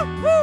Yeah!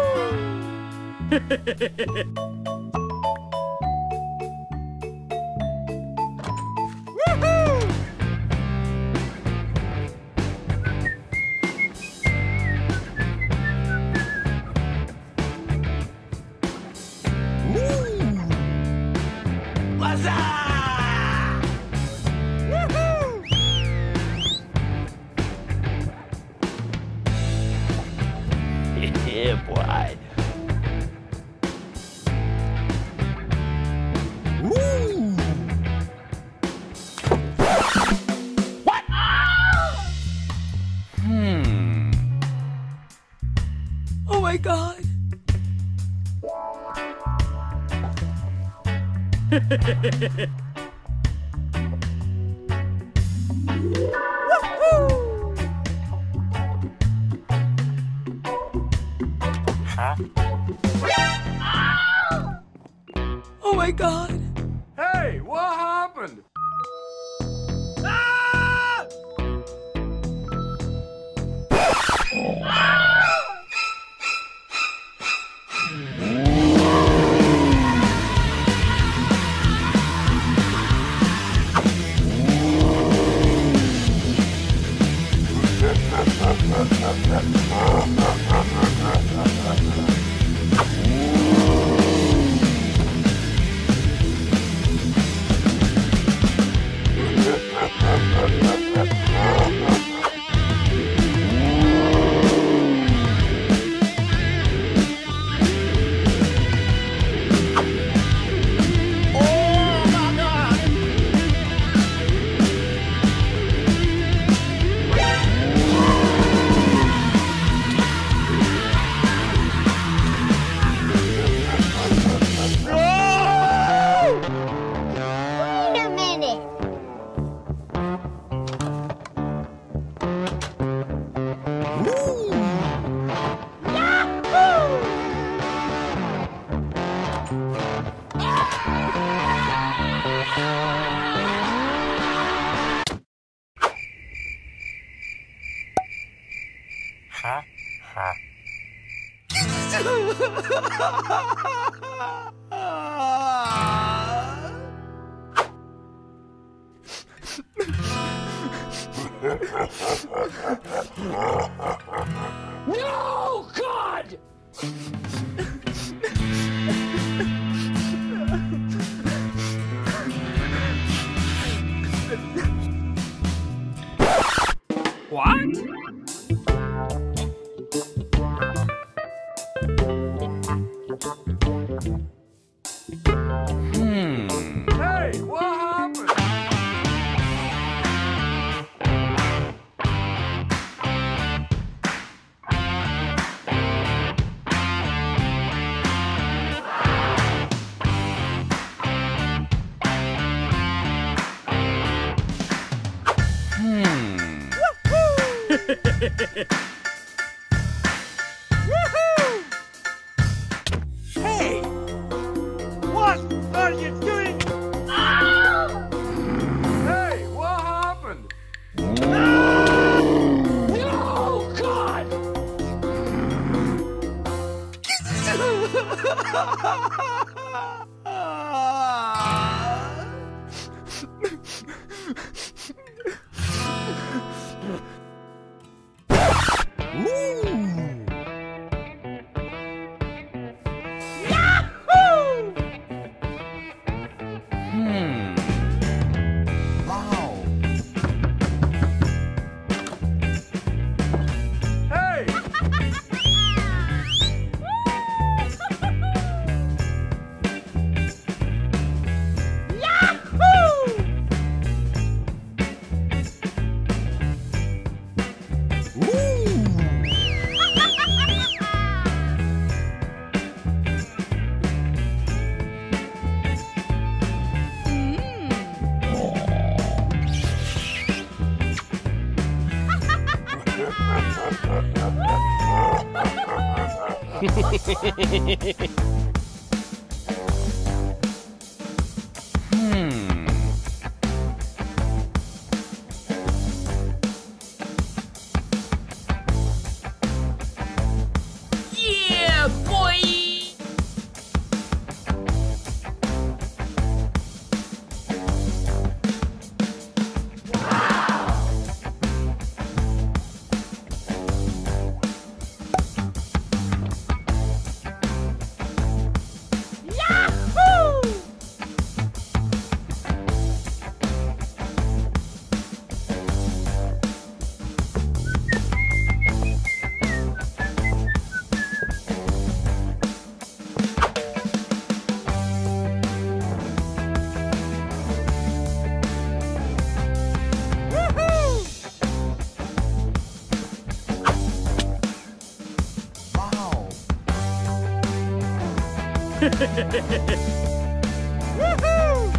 Woohoo!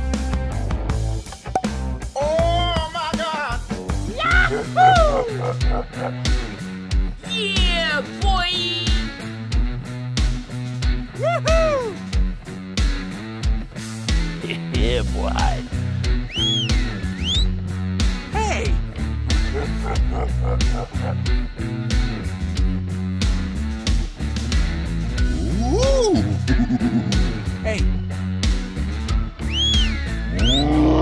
Oh my God! Yahoo! Yeah, boy! Woohoo! Yeah, boy! Hey! Woo! Hey! Oh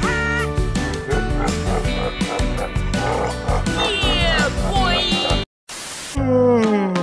my! Woohoo!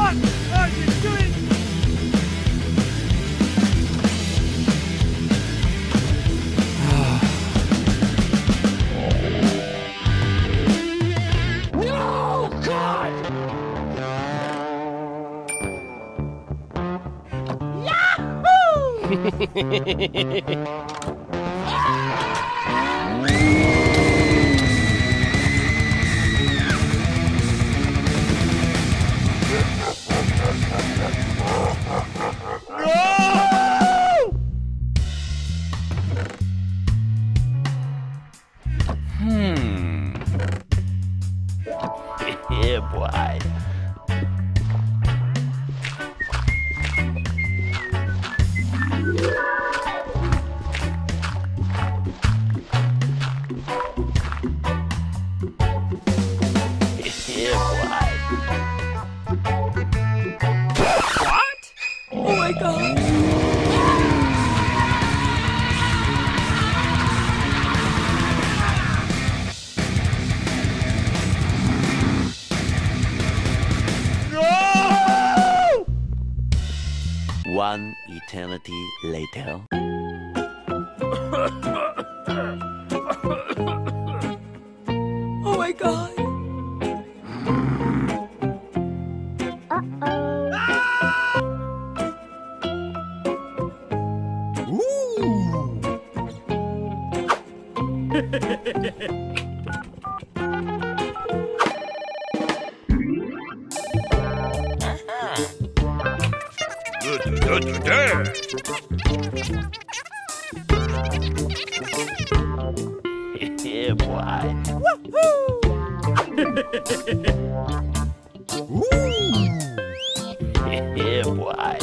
What? Yeah, boy. One eternity later. Oh my God! Yeah, boy. Woohoo! Woo! Yeah, boy.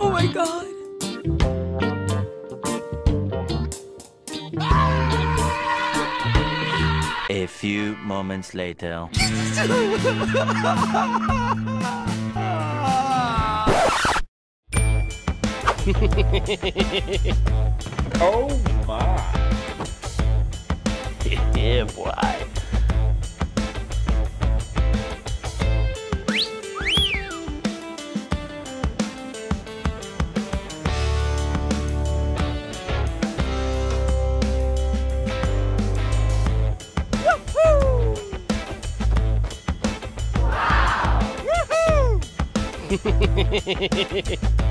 Oh my God. A few moments later. Oh my! Yeah, boy. Hehehehe